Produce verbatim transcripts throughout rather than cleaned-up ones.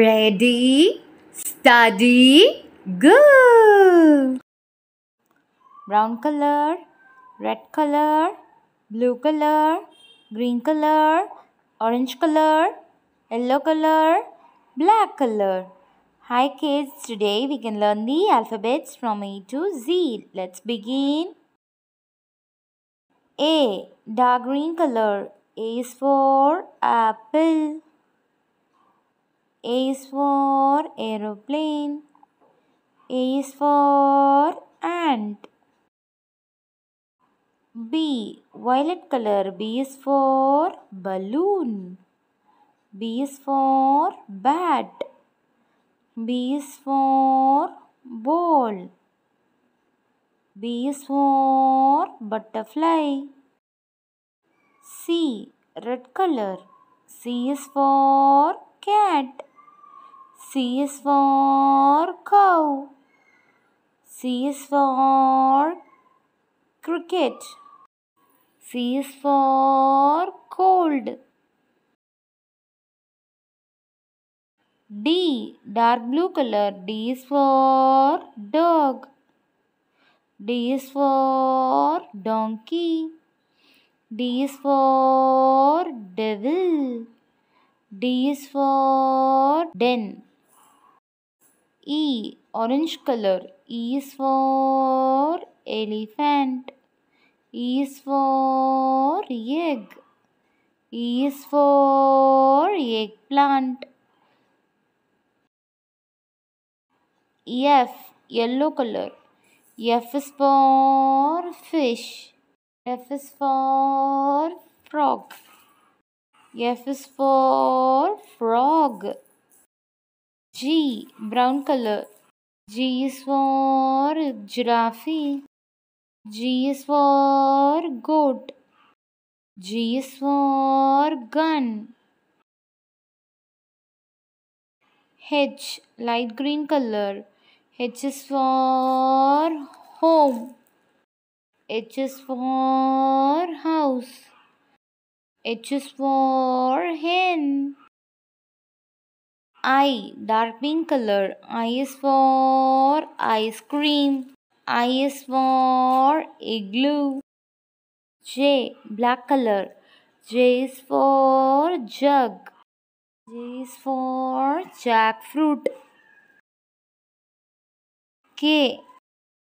Ready, study, go! Brown color, red color, blue color, green color, orange color, yellow color, black color. Hi kids, today we can learn the alphabets from A to Z. Let's begin. A, dark green color. A is for apple. A is for aeroplane. A is for ant. B, violet color. B is for balloon. B is for bat. B is for ball. B is for butterfly. C, red color. C is for cat. C is for cow. C is for cricket. C is for cold. D, dark blue color. D is for dog. D is for donkey. D is for devil. D is for den. E, orange color. E is for elephant. E is for egg. E is for eggplant. F, yellow color. F is for fish. F is for frog. F is for frog. G, brown color. G is for giraffe. G is for goat. G is for gun. H, light green color. H is for home. H is for house. H is for hen. I, dark pink color. I is for ice cream. I is for igloo. J, black color. J is for jug. J is for jackfruit. K,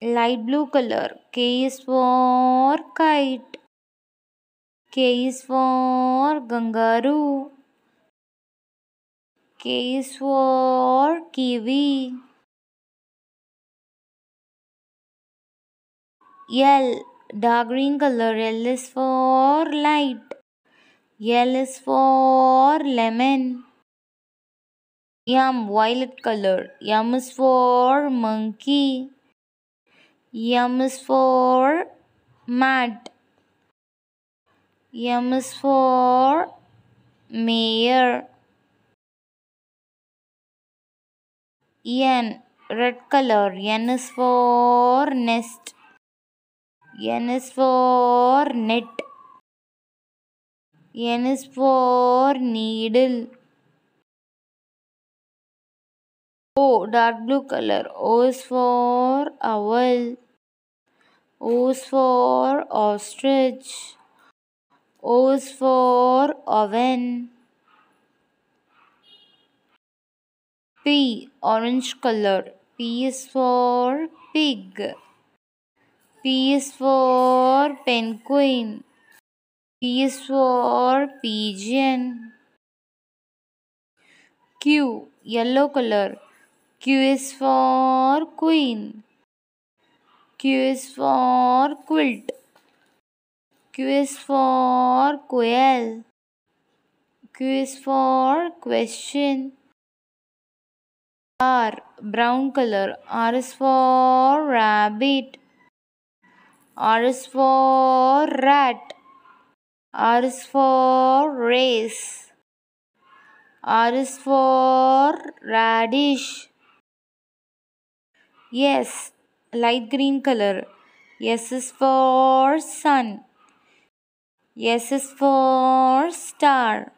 light blue color. K is for kite. K is for kangaroo. K is for kiwi. L, dark green color. L is for light. L is for lemon. M, violet color. M is for monkey. M is for mat. M is for mayor. N, red color. N is for nest. N is for net. N is for needle. O, dark blue color. O is for owl. O is for ostrich. O is for oven. P, orange color. P is for pig. P is for penguin. P is for pigeon. Q, yellow color. Q is for queen. Q is for quilt. Q is for quail. Q is for question. R, brown color. R is for rabbit. R is for rat. R is for race. R is for radish. S, light green color. S is for sun. S is for star.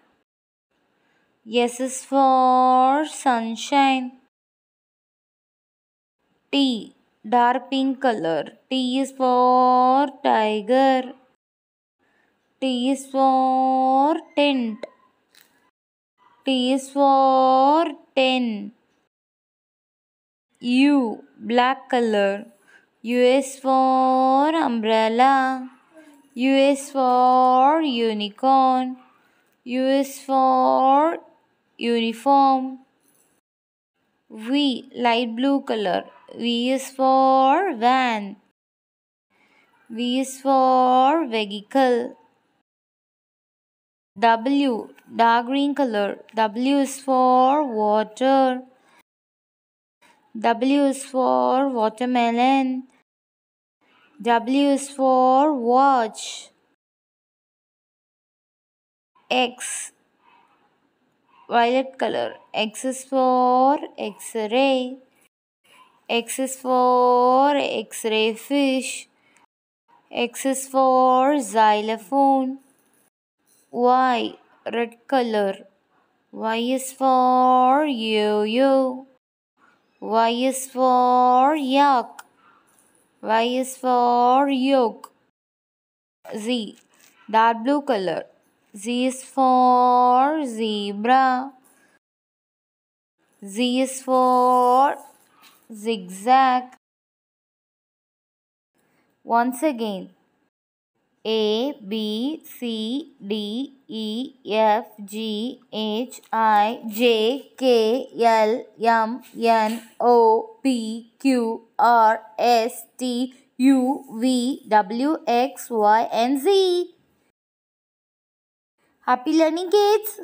S is for sunshine. T, dark pink color. T is for tiger. T is for tent. T is for ten. U, black color. U is for umbrella. U is for unicorn. U is for uniform. V, light blue color. V is for van. V is for vehicle. W, dark green color. W is for water. W is for watermelon. W is for watch. X, violet color. X is for X-ray. X is for X-ray fish. X is for xylophone. Y, red color. Y is for yo-yo. Y is for yak. Y is for yolk. Z, dark blue color. Z is for zebra. Z is for zigzag. Once again. A, B, C, D, E, F, G, H, I, J, K, L, M, N, O, P, Q, R, S, T, U, V, W, X, Y, and Z. Happy learning, kids!